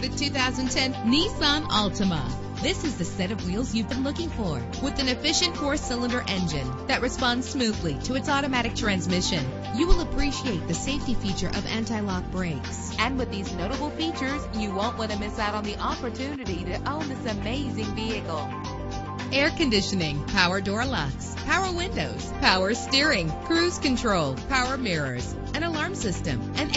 the 2010 Nissan Altima. This is the set of wheels you've been looking for, with an efficient 4-cylinder engine that responds smoothly to its automatic transmission. You will appreciate the safety feature of anti-lock brakes. And with these notable features, you won't want to miss out on the opportunity to own this amazing vehicle. Air conditioning, power door locks, power windows, power steering, cruise control, power mirrors, an alarm system, an